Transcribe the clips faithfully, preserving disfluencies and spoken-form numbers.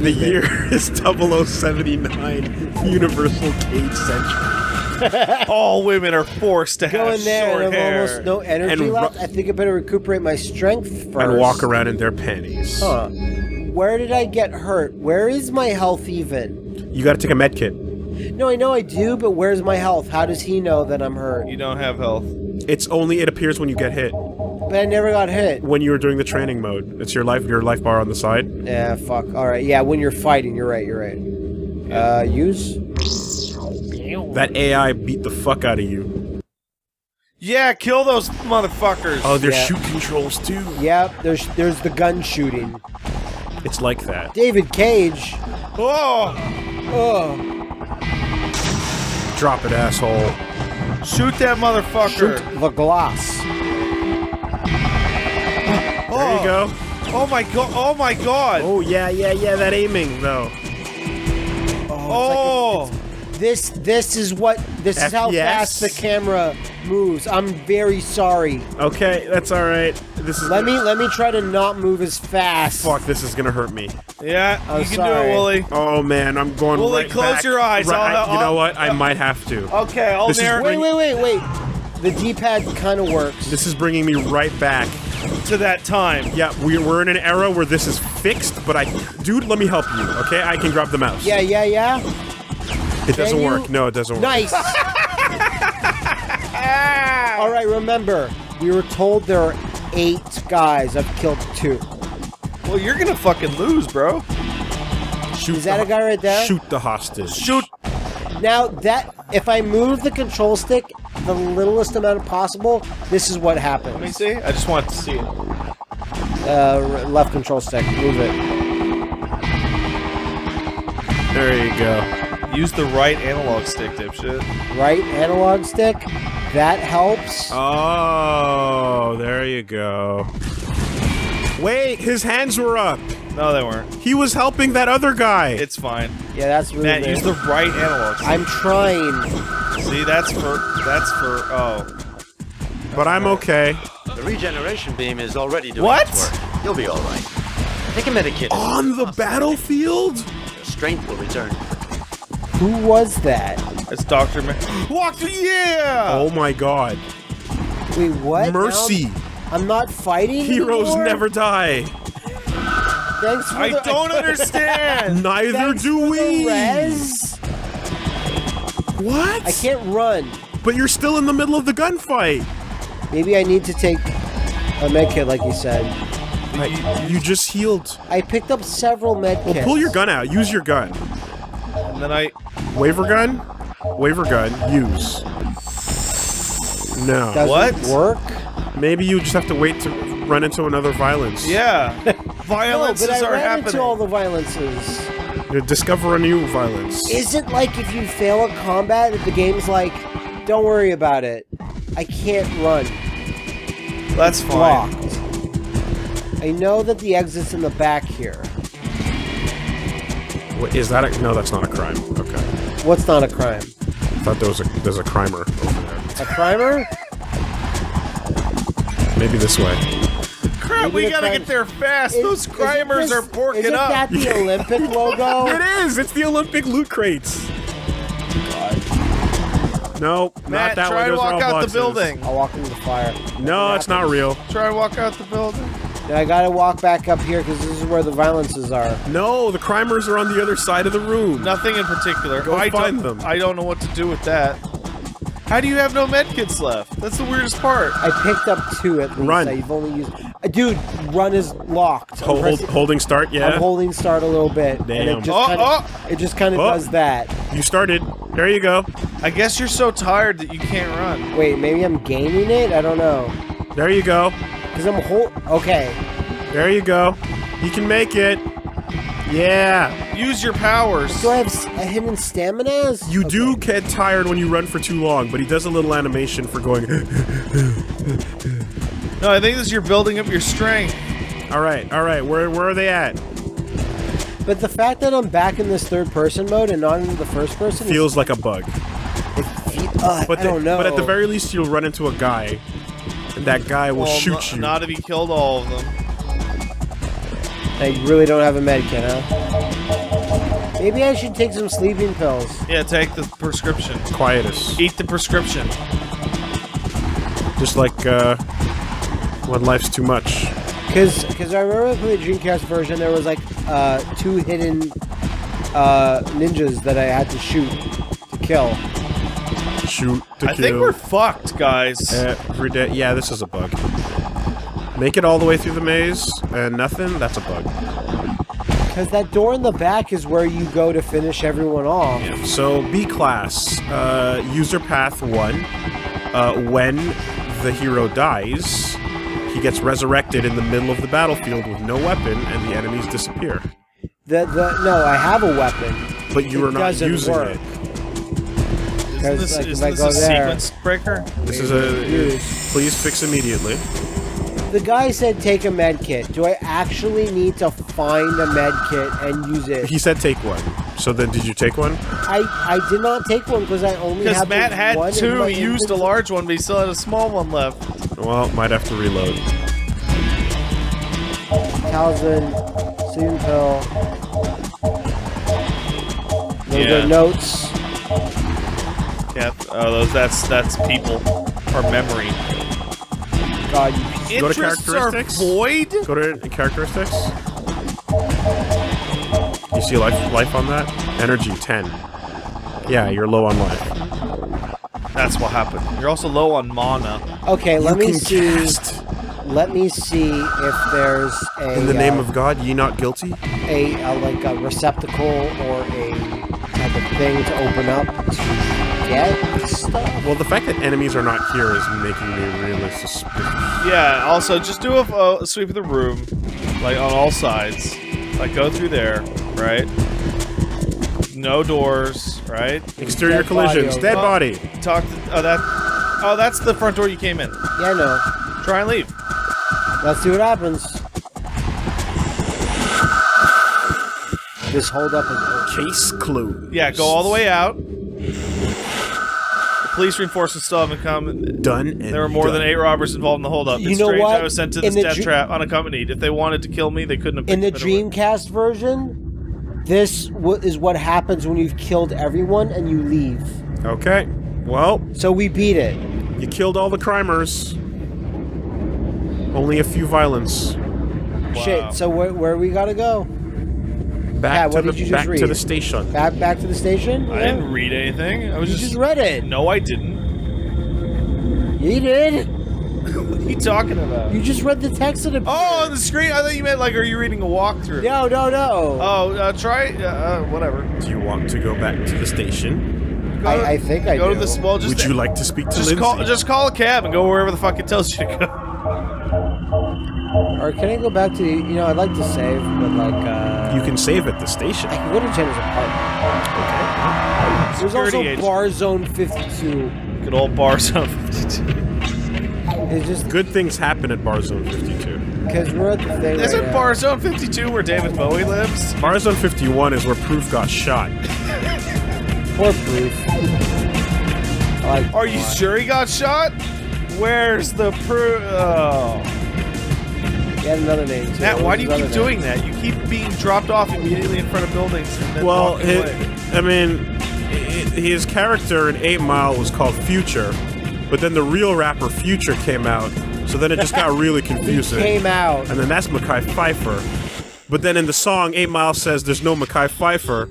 The year is double oh seventy-nine, Universal Cage Century. All women are forced to have short hair. Go in there and have almost no energy left. I think I better recuperate my strength first. And walk around in their panties. Huh. Where did I get hurt? Where is my health even? You gotta take a med kit. No, I know I do, but where's my health? How does he know that I'm hurt? You don't have health. It's only, it appears when you get hit. But I never got hit. When you were doing the training mode. It's your life, your life bar on the side. Yeah, fuck. Alright, yeah, when you're fighting, you're right, you're right. Yeah. Uh, use? That A I beat the fuck out of you. Yeah, kill those motherfuckers! Oh, there's yeah. shoot controls too. Yep, there's, there's the gun shooting. It's like that. David Cage! Oh! Oh! Drop it, asshole. Shoot that motherfucker. Shoot the glass. Oh. There you go. Oh my god. Oh my god. Oh yeah, yeah, yeah. That aiming though. Oh. oh. Like a, this, this is what. This F is how yes. fast the camera moves. I'm very sorry. Okay, that's all right. This is. Let me, let me try to not move as fast. Fuck, this is gonna hurt me. Yeah, oh, you can sorry. do it, Wooly. Oh man, I'm going Wooly, right close back. your eyes. Right, I'll, I'll, you know what? I uh, might have to. Okay, I'll narrow. Wait, wait, wait, wait. The D-pad kind of works. This is bringing me right back to that time. Yeah, we, we're in an era where this is fixed, but I, dude, let me help you. Okay, I can grab the mouse. Yeah, yeah, yeah. It can doesn't you? work. No, it doesn't nice. work. Nice. All right, remember, we were told there are eight guys. I've killed two. Well, you're gonna fucking lose, bro. Shoot Is that a guy right there? Shoot the hostage. Shoot! Now, that, if I move the control stick the littlest amount possible, this is what happens. Let me see? I just want to see it. Uh, left control stick. Move it. There you go. Use the right analog stick, dipshit. Right analog stick? That helps. Oh, there you go. Wait, his hands were up. No, they weren't. He was helping that other guy. It's fine. Yeah, that's really Matt, big. use the right analog stick. I'm trying. See, that's for... That's for... Oh. That's but I'm right. okay. The regeneration beam is already doing what? its work. You'll be all right. Take a medikit. On the battlefield? Your strength will return. Who was that? It's Doctor Mac. Walk through, yeah! Oh my god. Wait, what? Mercy. Now I'm not fighting Heroes anymore? never die. Thanks for I the, don't understand. Neither Thanks do for we. The res. What? I can't run. But you're still in the middle of the gunfight. Maybe I need to take a med kit, like you said. I, you just healed. I picked up several med kits. Well, pull your gun out. Use your gun. And then I... Waver gun? Waver gun. Use. No. Doesn't what? work? Maybe you just have to wait to run into another violence. Yeah. Violences no, but I are ran happening. Into all the violences. You discover a new violence. Isn't like if you fail a combat that the game's like, don't worry about it. I can't run. That's it's fine. Blocked. I know that the exit's in the back here. What, is that a, no, that's not a crime. Okay. What's not a crime? I thought there was a, there's a crimer over there. A crimer? Maybe this way. Crap, Maybe we gotta get there fast! Is, Those crimers is this, are porking isn't up! Is that the Olympic logo? It is! It's the Olympic loot crates! God. No, Matt, not that way. Matt, try and walk out boxes. the building! I'll walk into the fire. No, it's not real. Try and walk out the building. Now I gotta walk back up here, because this is where the violences are. No, the crimers are on the other side of the room. Nothing in particular. Go I find them. I don't know what to do with that. How do you have no medkits left? That's the weirdest part. I picked up two at least. Run. I've only used... Dude, run is locked. Hold, hold, holding start, yeah? I'm holding start a little bit. Damn. And it just oh, kind of oh. It just kind of oh. does that. You started. There you go. I guess you're so tired that you can't run. Wait, maybe I'm gaining it? I don't know. There you go. Because I'm hold... Okay. There you go. You can make it. Yeah. Use your powers. Do I have hidden stamina? You okay. do get tired when you run for too long, but he does a little animation for going. No, I think this is you're building up your strength. All right, all right. Where where are they at? But the fact that I'm back in this third person mode and not in the first person feels is, like a bug. It, uh, but I the, don't know. But at the very least, you'll run into a guy, and that guy will well, shoot not, you. Not if he killed all of them. I really don't have a medkit, huh? Maybe I should take some sleeping pills. Yeah, take the prescription. Quietus. Eat the prescription. Just like, uh, when life's too much. Because because I remember from the Dreamcast version, there was, like, uh, two hidden uh, ninjas that I had to shoot to kill. Shoot to I kill. I think we're fucked, guys. Every day. Yeah, this is a bug. Make it all the way through the maze, and nothing, that's a bug. Because that door in the back is where you go to finish everyone off. Yeah. So, B-Class, uh, user path one, uh, when the hero dies, he gets resurrected in the middle of the battlefield with no weapon, and the enemies disappear. The, the, no, I have a weapon. But you it are not using work. it. Isn't this, like, isn't this a there, sequence breaker? This is a... Use. Please fix immediately. The guy said take a med kit. Do I actually need to find a med kit and use it? He said take one. So then did you take one? I, I did not take one because I only had one. Because Matt had two, he used a large one, but he still had a small one left. Well, might have to reload. Thousand, soon pill. Those yeah. are notes. Yeah, oh, those, that's, that's people. Or memory. God, you Go to characteristics. Are void? Go to characteristics. You see life, life on that? Energy ten. Yeah, you're low on life. That's what happened. You're also low on mana. Okay, let you me see. Cast. Let me see if there's a. In the name uh, of God, ye not guilty. A uh, like a receptacle or a type of thing to open up to. Stuff. Well, the fact that enemies are not here is making me really suspicious. Yeah, also, just do a, a sweep of the room, like, on all sides. Like, go through there, right? No doors, right? Exterior dead collisions, body dead oh, body! Talk to, oh, that, oh, that's the front door you came in. Yeah, no. Try and leave. Let's see what happens. This hold up is case closed. Yeah, go all the way out. Police reinforcements still haven't come. Done. And there were more done. than eight robbers involved in the holdup. You it's know strange what? I was sent to this death trap unaccompanied. If they wanted to kill me, they couldn't have. In the Dreamcast version, this is what happens when you've killed everyone and you leave. Okay. Well. So we beat it. You killed all the crimers. Only a few violence. Wow. Shit. So where where we gotta go? Back, yeah, to, the, back to the station. Back, back to the station? Yeah. I didn't read anything. I was you just, just read it. No, I didn't. You did? What are you talking about? You just read the text of the. Oh, on the screen? I thought you meant, like, are you reading a walkthrough? No, no, no. Oh, uh, try uh, whatever. Do you want to go back to the station? I, to, I think I go do. To the, well, just Would you like to speak to just call, just call a cab and go wherever the fuck it tells you to go. Or can I go back to, you know, I'd like to save, but like, uh... You can save at the station. I can go to Chandler's apartment. Okay. There's also Bar Zone Fifty Two. Good old Bar Zone Fifty Two. It's just... Good things happen at Bar Zone Fifty Two. Because we're at the thing right Isn't now. Bar Zone Fifty Two where David Bowie lives? Bar Zone Fifty One is where Proof got shot. Poor Proof. Like, Are you why? sure he got shot? Where's the Proof? Oh... Yet another name too. Matt, why do you keep name? doing that? You keep being dropped off immediately in front of buildings. And then well, it, I mean, it, his character in Eight Mile was called Future, but then the real rapper Future came out, so then it just got really confusing. He came out, and then that's Mekhi Phifer, but then in the song Eight Mile says there's no Mekhi Phifer,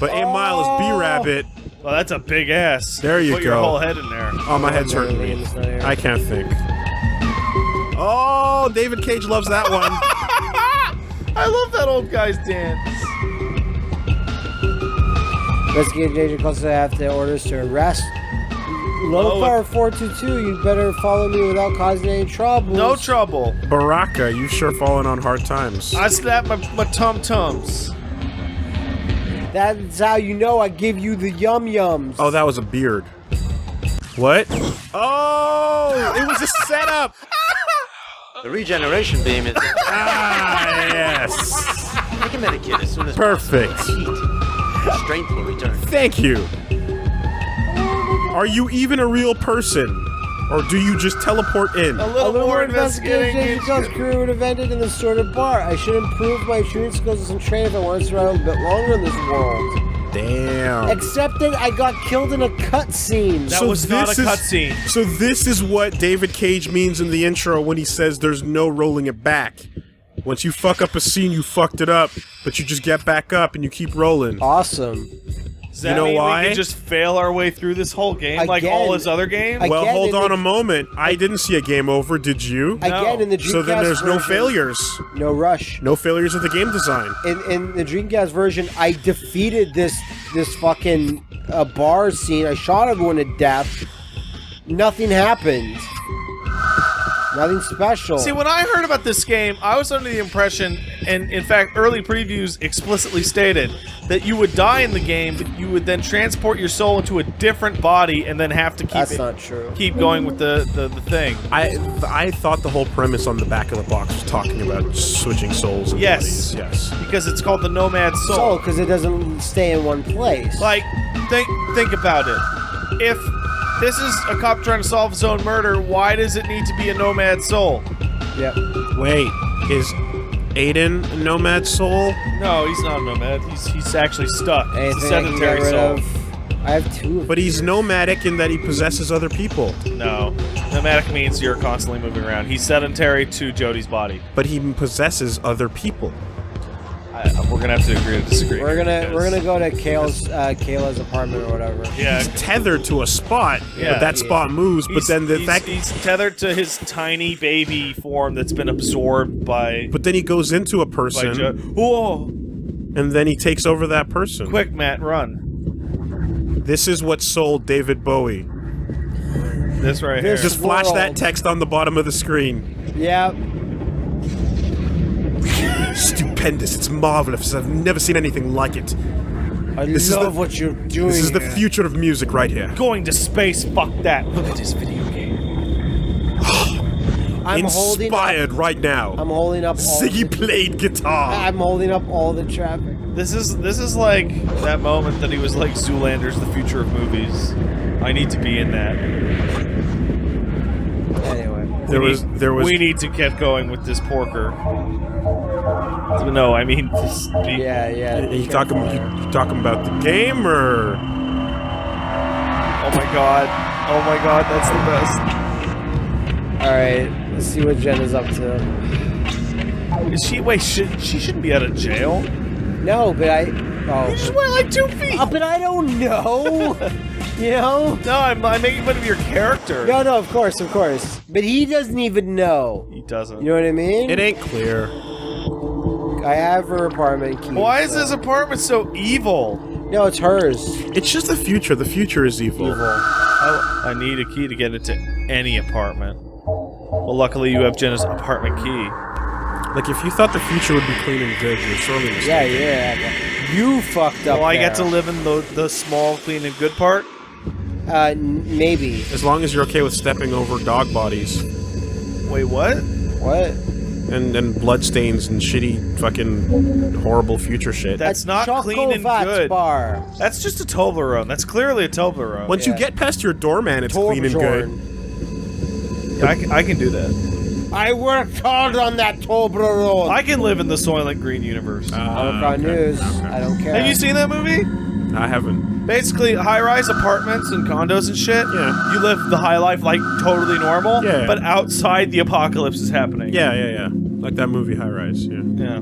but Eight oh. Mile is B-Rabbit. Well, that's a big ass. There you Put go. Put your whole head in there. Oh, my oh, head's hurting me. I can't think. Oh, David Cage loves that one. I love that old guy's dance. Investigative agent calls to have the orders to arrest. Low power four two two, you better follow me without causing any trouble. No trouble. Baraka, you've sure fallen on hard times. I slapped my, my tum-tums. That's how you know I give you the yum-yums. Oh, that was a beard. What? Oh, it was a setup. The regeneration beam is. Ah, yes! Take a medicate as soon as Perfect. possible. Perfect. Your strength will return. Thank you. Are you even a real person? Or do you just teleport in? A little, a little more investigation. His career would have ended in the sordid bar. I should improve my shooting skills as some training if I wanted to survive a bit longer in this world. Damn. Except that I got killed in a cutscene. That so was not a cutscene. So this is what David Cage means in the intro when he says there's no rolling it back. Once you fuck up a scene, you fucked it up, but you just get back up and you keep rolling. Awesome. Does that you know mean why? We can just fail our way through this whole game again, like all his other games? Well, again, hold on the, a moment. I didn't see a game over, did you? No. Again, in the Dreamcast So then there's version, no failures. No rush. No failures of the game design. In, in the Dreamcast version, I defeated this this fucking uh, bar scene. I shot everyone to death. Nothing happened. Nothing special. See, when I heard about this game, I was under the impression, and in fact, early previews explicitly stated, that you would die in the game, but you would then transport your soul into a different body and then have to keep That's it, not true. keep going with the, the, the thing. I I thought the whole premise on the back of the box was talking about switching souls and yes, bodies. Yes. Because it's called the Nomad Soul. Soul, because it doesn't stay in one place. Like, think, think about it. If... This is a cop trying to solve his own murder. Why does it need to be a nomad soul? Yep. Wait, is Aiden a nomad soul? No, he's not a nomad. He's he's actually stuck. Hey, he's a sedentary soul. Of, I have two. But he's nomadic in that he possesses other people. No, nomadic means you're constantly moving around. He's sedentary to Jody's body. But he possesses other people. I, we're gonna have to agree to disagree. We're gonna we're gonna go to Kayla's uh, Kayla's apartment or whatever. Yeah, he's tethered to a spot, yeah, but that yeah. spot moves. He's, but then the he's, fact he's tethered to his tiny baby form that's been absorbed by. But then he goes into a person. Whoa! And then he takes over that person. Quick, Matt, run! This is what sold David Bowie. This right this here. Just flash world. that text on the bottom of the screen. Yeah. Stupendous! It's marvelous. I've never seen anything like it. I this love is the, what you're doing. This is the future of music right here. Going to space, fuck that. Look at this video game. I'm inspired up, right now. I'm holding up. All Ziggy the, played guitar. I'm holding up all the traffic. This is this is like that moment that he was like Zoolander's The Future of Movies. I need to be in that. Anyway, there we was need, there was. We need to get going with this porker. No, I mean, just, yeah, yeah. You talking, you talking about the game, or? Oh my god! Oh my god! That's the best. All right, let's see what Jen is up to. Is she? Wait, should she shouldn't be out of jail? No, but I. Oh. You just wear like two feet. Uh, but I don't know. You know? No, I'm, I'm making fun of your character. No, no, of course, of course. But he doesn't even know. He doesn't. You know what I mean? It ain't clear. I have her apartment key. Why is so. this apartment so evil? No, it's hers. It's just the future. The future is evil. evil. Oh, I need a key to get into any apartment. Well, luckily you have Jenna's apartment key. Like, if you thought the future would be clean and good, you're sorely mistaken. Yeah, yeah. You fucked up. Well, I there. get to live in the, the small, clean and good part? Uh, n maybe. As long as you're okay with stepping over dog bodies. Wait, what? What? And and bloodstains and shitty fucking horrible future shit. That's a not clean and good. Bar. That's just a Toblerone. That's clearly a Toblerone. Once yeah. you get past your doorman, it's Toblerone. clean and good. Yeah, I, can, I can do that. I worked hard on that Toblerone. I can live in the Soylent Green universe. Uh, okay. news. Okay. I don't care. Have you seen that movie? I haven't. Basically, high-rise apartments and condos and shit. Yeah. You live the high life like totally normal. Yeah, yeah. But outside, the apocalypse is happening. Yeah, yeah, yeah. Like that movie, High Rise. Yeah. Yeah.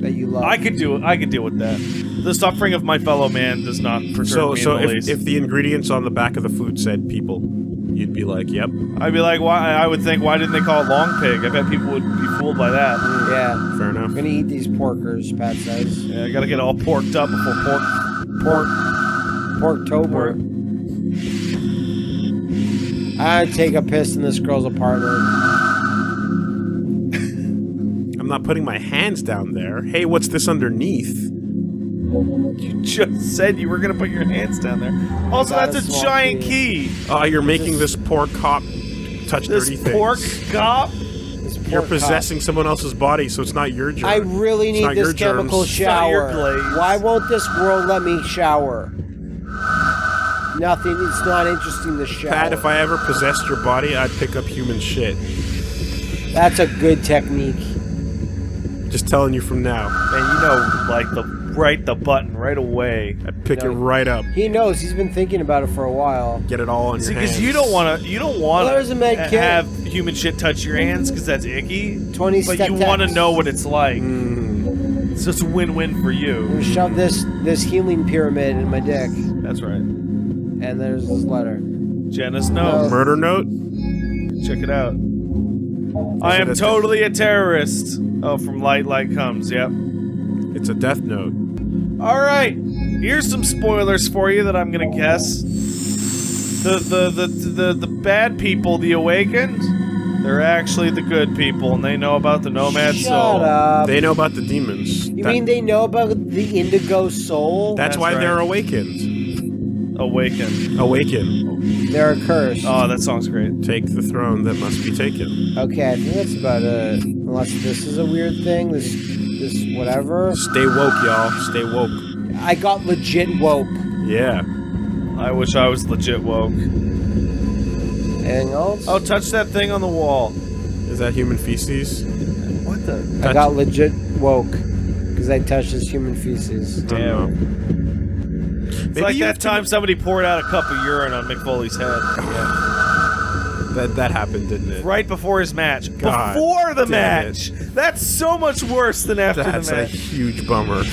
That you love. I could do it. I could deal with that. The suffering of my fellow man does not perturb so, me So, so if least. if the ingredients on the back of the food said people, you'd be like, "Yep." I'd be like, "Why?" I would think, "Why didn't they call it long pig?" I bet people would be fooled by that. Yeah. Fair enough. I'm gonna eat these porkers, Pat says. Yeah, I gotta get all porked up before pork. Pork. Porktober. Pork. I'd take a piss in this girl's apartment. I'm not putting my hands down there. Hey, what's this underneath? You just said you were gonna put your hands down there. Also, that's a, a giant key. Oh, uh, you're making this, this poor cop touch this dirty things. Pork cop? This pork You're possessing cop. someone else's body, so it's not your germ. I really need this chemical germs. shower. Why won't this world let me shower? nothing. It's not interesting to show. Pat, if I ever possessed your body, I'd pick up human shit. That's a good technique. Just telling you from now. And you know, like, the right the button right away. I'd pick no, it right up. He knows. He's been thinking about it for a while. Get it all on See, your hands. Because you don't want to. You don't want well, to have human shit touch your hands because that's icky. Twenty. But you want to know what it's like. Mm. So it's a win-win for you. I'm gonna shove this this healing pyramid in my dick. That's right. And there's this letter. Janice note. No. Murder note. Check it out. That's I am totally death. a terrorist. Oh, from Light Light Comes, yep. It's a death note. Alright, here's some spoilers for you that I'm gonna guess. The, the, the, the, the bad people, the Awakened, they're actually the good people, and they know about the Nomad Shut Soul. Shut up. They know about the demons. You that, mean they know about the Indigo Soul? That's, that's why right. they're Awakened. Awakened. Awakened. They're accursed. Oh, that song's great. Take the throne that must be taken. Okay, I think that's about it. Unless this is a weird thing, this, this, whatever. Stay woke, y'all. Stay woke. I got legit woke. Yeah. I wish I was legit woke. Anything else? Oh, touch that thing on the wall. Is that human feces? What the? Touch I got legit woke. Because I touched his human feces. Damn. It's Maybe like that time somebody poured out a cup of urine on McFoley's head. Yeah. That, that happened, didn't it? Right before his match. God before the match! It. That's so much worse than after That's the match. That's a huge bummer.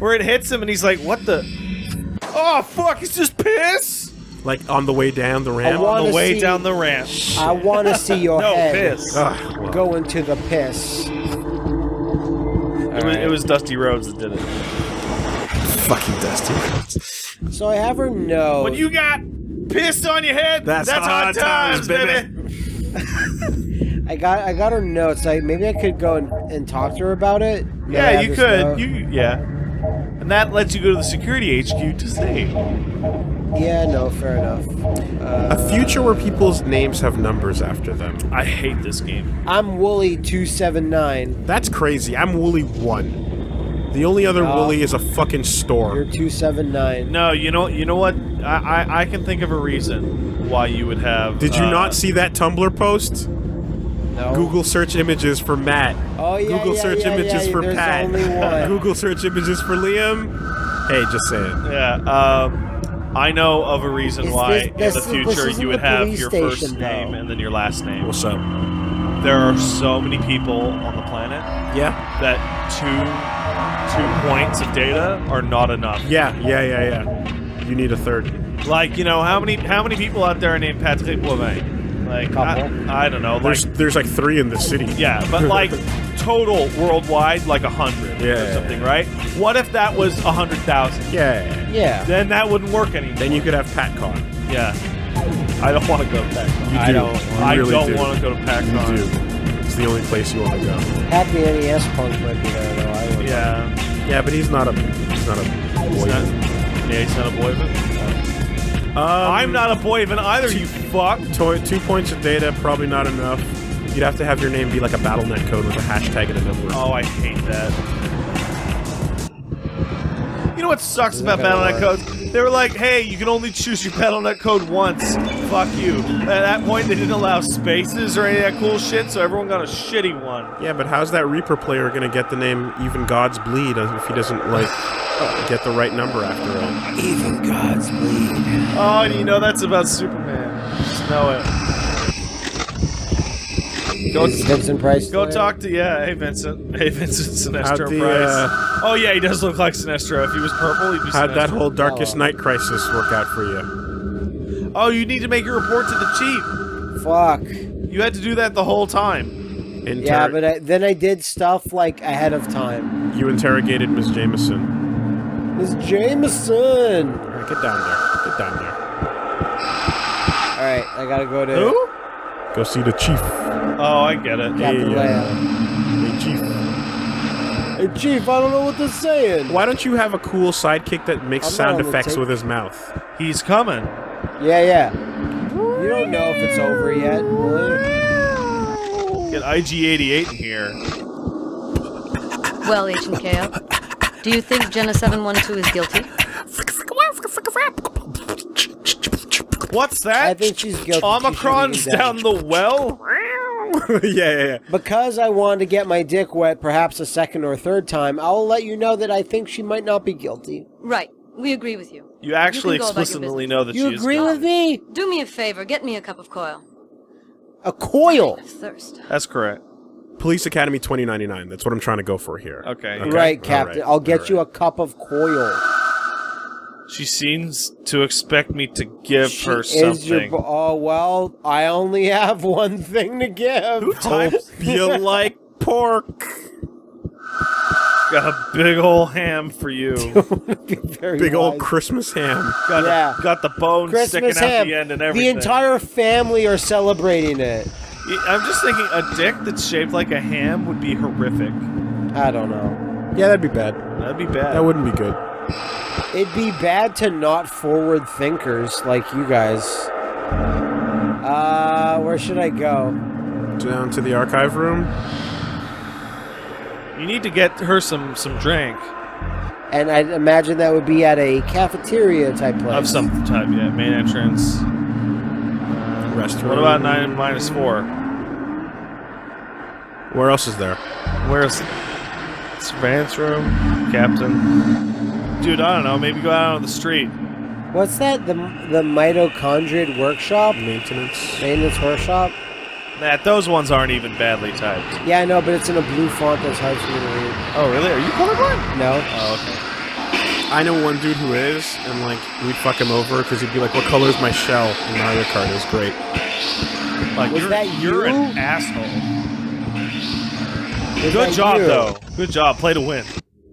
Where it hits him and he's like, what the... Oh, fuck, it's just piss! Like, on the way down the ramp? On the way see, down the ramp. I want to see your no, head piss. Ugh, well. go into the piss. It was, right. it was Dusty Rhodes that did it. Fucking Dusty Rhodes. So I have her know... What you got? Pissed on your head. That's, That's hard, hard times, times baby. I got, I got her notes. I maybe I could go and, and talk to her about it. Yeah, you could. Note. You, yeah, and that lets you go to the security H Q to stay. Yeah, no, fair enough. Uh, A future where people's names have numbers after them. I hate this game. I'm Wooly two seven nine. That's crazy. I'm Wooly one. The only other uh, Wooly is a fucking store. You're two seven nine. No, you know, you know what? I, I I can think of a reason why you would have. Did you uh, not see that Tumblr post? No. Google search images for Matt. Oh yeah. Google yeah, search yeah, images yeah, for there's Pat. Only one. Google search images for Liam. Hey, just say it. Yeah. Um, I know of a reason is why this, in this, the future you the would have your station, first though. name and then your last name. What's up? There are so many people on the planet. Yeah. That two. Two points of data are not enough. Yeah, yeah, yeah, yeah. You need a third. Like, you know, how many how many people out there are named Patrick Boivin? Like, I, I don't know. There's like, there's like three in the city. Yeah, but like total worldwide, like a hundred yeah, or something, yeah, yeah. right? What if that was a hundred thousand? Yeah, yeah. Then that wouldn't work anymore. Then you could have PatCon. Yeah. I don't want to go to PatCon. You I do. Don't, I really don't do. want to go to PatCon. You do. It's the only place you want to go. Happy N E S Punk might be there, though. I would yeah. Know. Yeah, but he's not a... He's not a boy. Yeah, he's not a boyfriend? No. Um, I'm not a boyfriend either, two, you fuck! Toy, two points of data, probably not enough. You'd have to have your name be like a BattleNet code with a hashtag and a number. Oh, I hate that. You know what sucks about BattleNet codes? They were like, hey, you can only choose your BattleNet code once. Fuck you. At that point, they didn't allow spaces or any of that cool shit, so everyone got a shitty one. Yeah, but how's that Reaper player gonna get the name Even Gods Bleed if he doesn't, like, get the right number after all? Even Gods Bleed. Oh, and you know that's about Superman. Just know it. Go Is Vincent Price Go player? talk to, yeah, hey Vincent. Hey Vincent, Sinestro the, Price. Uh, oh yeah, he does look like Sinestro. If he was purple, he'd be How'd Sinestro. that whole Darkest oh. Night Crisis work out for you? Oh, you need to make your report to the chief. Fuck. You had to do that the whole time. Inter yeah, but I, then I did stuff, like, ahead of time. You interrogated Miss Jameson. Miss Jameson! Alright, get down there. Get down there. Alright, I gotta go to... Who? Go see the chief. Oh, I get it. Hey, hey, chief. Hey, chief, I don't know what they're saying. Why don't you have a cool sidekick that makes I'm sound effects with his mouth? He's coming. Yeah, yeah. You don't know if it's over yet. Really. Get I G eighty-eight in here. Well, H and K O, do you think Jenna seven one two is guilty? What's that? I think she's guilty. Omicron's down the well? yeah, yeah, yeah. Because I wanted to get my dick wet perhaps a second or third time, I'll let you know that I think she might not be guilty. Right. We agree with you. You actually you explicitly know that you she is guilty. You agree with me? Do me a favor. Get me a cup of coil. A coil? I have thirst. That's correct. Police Academy twenty ninety-nine. That's what I'm trying to go for here. Okay. okay. Right, Captain. Right. I'll get right. you a cup of coil. She seems to expect me to give she her something. Your, oh, well, I only have one thing to give. Who types you like pork? Got a big old ham for you. Very big wise. old Christmas ham. Got, yeah. a, got the bones Christmas sticking ham. out the end and everything. The entire family are celebrating it. I'm just thinking a dick that's shaped like a ham would be horrific. I don't know. Yeah, that'd be bad. That'd be bad. That wouldn't be good. It'd be bad to not forward thinkers like you guys. Uh, where should I go? Down to the archive room. You need to get her some, some drink. And I'd imagine that would be at a cafeteria type place. Of some type, yeah. Main entrance. Uh, Restaurant. What about nine minus four? Where else is there? Where is it? Surveillance room. Captain. Dude, I don't know. Maybe go out on the street. What's that? The, the Mitochondrid Workshop? Maintenance. Maintenance Workshop? That those ones aren't even badly typed. Yeah, I know, but it's in a blue font that's hard for me to read. Oh, really? Are you colorblind? No. Oh, okay. I know one dude who is, and, like, we'd fuck him over because he'd be like, what color is my shell? And Mario Kart is great. Like, was you're, that you? You're an asshole. Was good job, you? though. Good job. Play to win.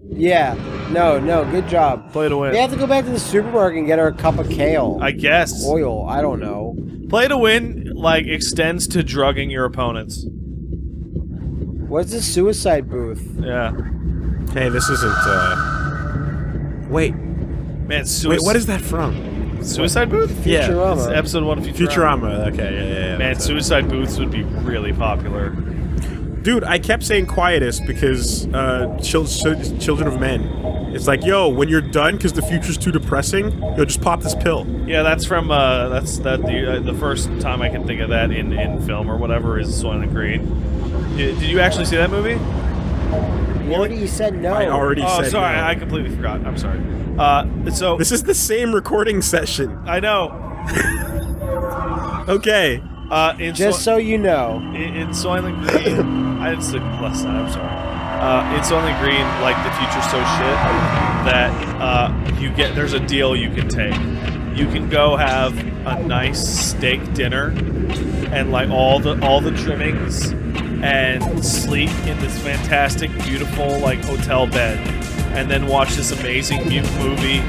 Yeah. No, no, good job. Play to win. They have to go back to the supermarket and get her a cup of kale. I guess. Oil. I don't know. Play to win, like, extends to drugging your opponents. What's this suicide booth? Yeah. Hey, this isn't, uh... Wait. Man, suicide... Wait, what is that from? Suicide booth? Futurama. Yeah, it's episode one of Futurama. Futurama, okay, yeah, yeah. yeah Man, suicide it. booths would be really popular. Dude, I kept saying Quietus because, uh, chil Children of Men. It's like, yo, when you're done because the future's too depressing, yo, just pop this pill. Yeah, that's from, uh, that's that the, uh, the first time I can think of that in, in film or whatever is Soylent Green. Did, did you actually see that movie? You already said no. I already oh, said sorry, no. I completely forgot. I'm sorry. Uh, so... This is the same recording session. I know. Okay. Uh, in just so, so you know. In, in Soylent Green... I didn't sleep last night, I'm sorry. Uh, it's only green, like, the future's so shit that, uh, you get, there's a deal you can take. You can go have a nice steak dinner and, like, all the, all the trimmings and sleep in this fantastic, beautiful, like, hotel bed and then watch this amazing movie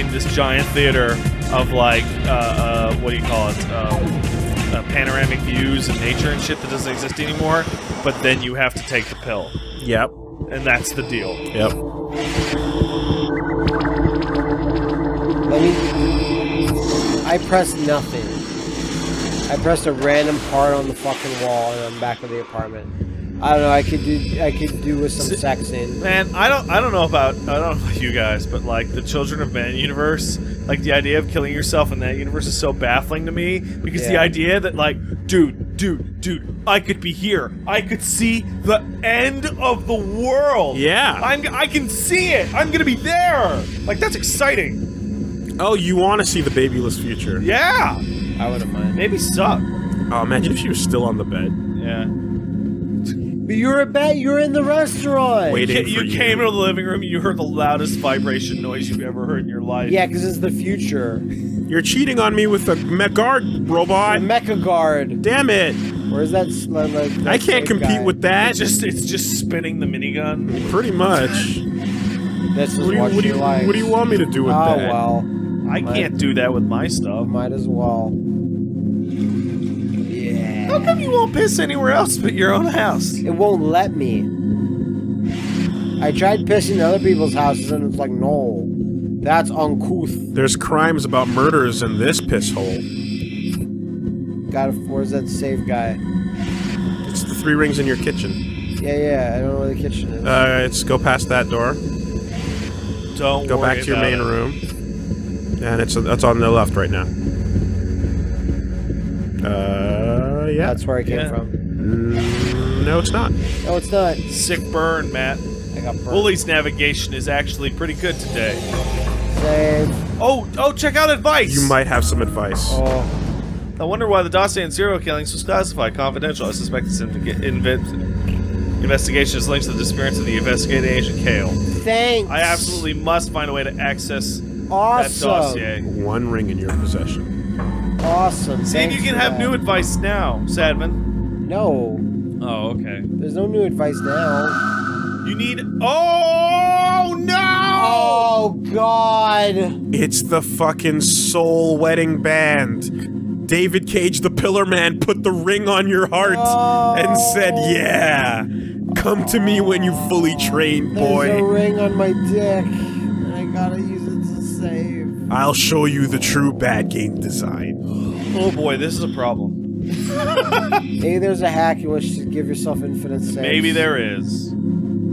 in this giant theater of, like, uh, uh, what do you call it, um... Uh, panoramic views and nature and shit that doesn't exist anymore, but then you have to take the pill. Yep. And that's the deal. Yep. Let me... I pressed nothing. I pressed a random part on the fucking wall and I'm back in the apartment. I don't know, I could do I could do with some sexing. Man, I don't I don't know about I don't know about you guys, but like the Children of Men universe. Like, the idea of killing yourself in that universe is so baffling to me, because yeah. the idea that, like, dude, dude, dude, I could be here. I could see the end of the world. Yeah. I'm, I can see it. I'm going to be there. Like, that's exciting. Oh, you want to see the babyless future. Yeah. I wouldn't mind. Maybe suck. Oh, imagine if she was still on the bed. Yeah. But you're a bed. You're in the restaurant. Waiting you, you for came you. into the living room. And you heard the loudest vibration noise you've ever heard in your life. Yeah, because it's the future. You're cheating on me with a mechagard robot. A mechagard. Damn it! Where's that? Like, that I can't compete guy? with that. It's just it's just spinning the minigun. Pretty much. That's just what, do you, what, do you, what do you want me to do with oh, that? Oh well, I might, can't do that with my stuff. Might as well. How come you won't piss anywhere else but your own house? It won't let me. I tried pissing other people's houses and it's like, no. That's uncouth. There's crimes about murders in this piss hole. Gotta, where's that safe guy? It's the three rings in your kitchen. Yeah, yeah, I don't know where the kitchen is. Uh, it's go past that door. Don't Go worry back to your main it. room. And it's, it's on the left right now. yeah. That's where I came yeah. from. Mm, no, it's not. No, it's not. Sick burn, Matt. I got burned. Wooly's navigation is actually pretty good today. Save. Oh, oh, check out advice! You might have some advice. Oh. I wonder why the Dossier Zero killings was classified confidential. I suspect this investigation is linked to the disappearance of the investigating agent Kale. Thanks. I absolutely must find a way to access awesome. that dossier. One ring in your possession. Awesome. See if you can have that. new advice now, Sadman. No. Oh, okay. There's no new advice now. You need. Oh no! Oh God! It's the fucking Soul Wedding Band. David Cage, the Pillar Man, put the ring on your heart oh. and said, yeah, come to me when you fully trained, boy. There's a ring on my dick, and I gotta use it to save. I'll show you the true bad game design. Oh boy, this is a problem. Maybe there's a hack you wish to give yourself infinite saves. Maybe there is.